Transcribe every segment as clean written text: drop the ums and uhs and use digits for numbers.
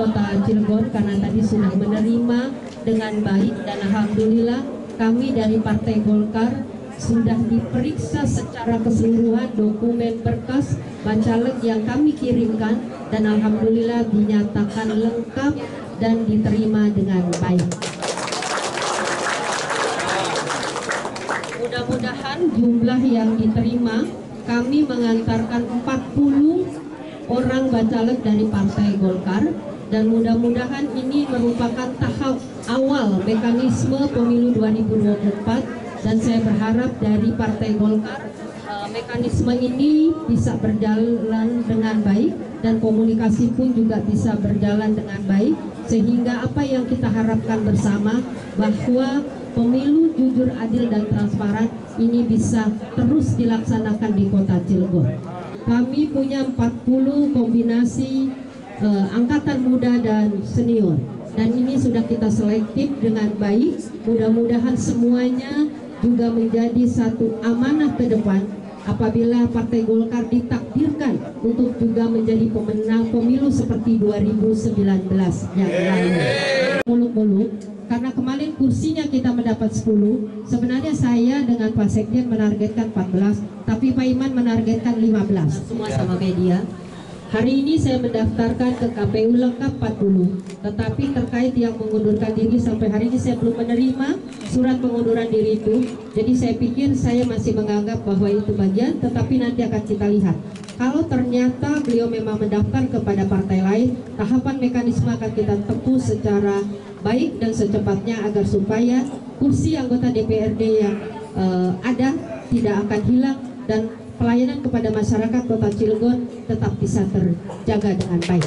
Kota Cilegon karena tadi sudah menerima dengan baik, dan alhamdulillah kami dari Partai Golkar sudah diperiksa secara keseluruhan dokumen berkas Bacaleg yang kami kirimkan, dan alhamdulillah dinyatakan lengkap dan diterima dengan baik. Mudah-mudahan jumlah yang diterima, kami mengantarkan 40 orang Bacaleg dari Partai Golkar, dan mudah-mudahan ini merupakan tahap awal mekanisme pemilu 2024. Dan saya berharap dari Partai Golkar mekanisme ini bisa berjalan dengan baik, dan komunikasi pun juga bisa berjalan dengan baik, sehingga apa yang kita harapkan bersama bahwa pemilu jujur, adil, dan transparan ini bisa terus dilaksanakan di Kota Cilegon. Kami punya 40 kombinasi angkatan muda dan senior, dan ini sudah kita selektif dengan baik. Mudah-mudahan semuanya juga menjadi satu amanah ke depan apabila Partai Golkar ditakdirkan untuk juga menjadi pemenang pemilu seperti 2019 yang lalu. Muluk-muluk, karena kemarin kursinya kita mendapat 10, sebenarnya saya dengan Pak Sekjen menargetkan 14, tapi Pak Iman menargetkan 15. Semua sama media. Hari ini saya mendaftarkan ke KPU lengkap 40, tetapi terkait yang mengundurkan diri sampai hari ini saya belum menerima surat pengunduran diri itu. Jadi saya pikir saya masih menganggap bahwa itu bagian, tetapi nanti akan kita lihat. Kalau ternyata beliau memang mendaftar kepada partai lain, tahapan mekanisme akan kita tempuh secara baik dan secepatnya agar supaya kursi anggota DPRD yang ada tidak akan hilang, dan pelayanan kepada masyarakat Kota Cilegon tetap bisa terjaga dengan baik.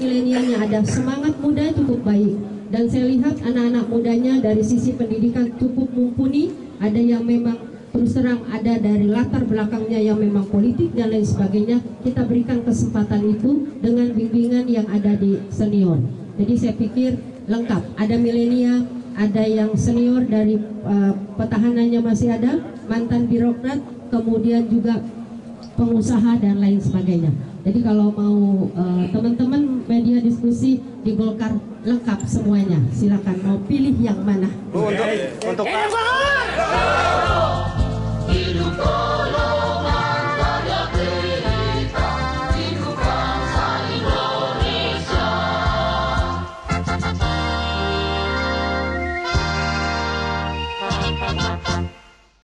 Milenialnya ada, semangat muda cukup baik, dan saya lihat anak-anak mudanya dari sisi pendidikan cukup mumpuni. Ada yang memang terus terang ada dari latar belakangnya yang memang politik dan lain sebagainya. Kita berikan kesempatan itu dengan bimbingan yang ada di senior. Jadi saya pikir lengkap, ada milenial, ada yang senior dari petahananya masih ada, mantan birokrat, kemudian juga pengusaha dan lain sebagainya. Jadi kalau mau teman-teman media diskusi di Golkar lengkap semuanya, silakan mau pilih yang mana. Untuk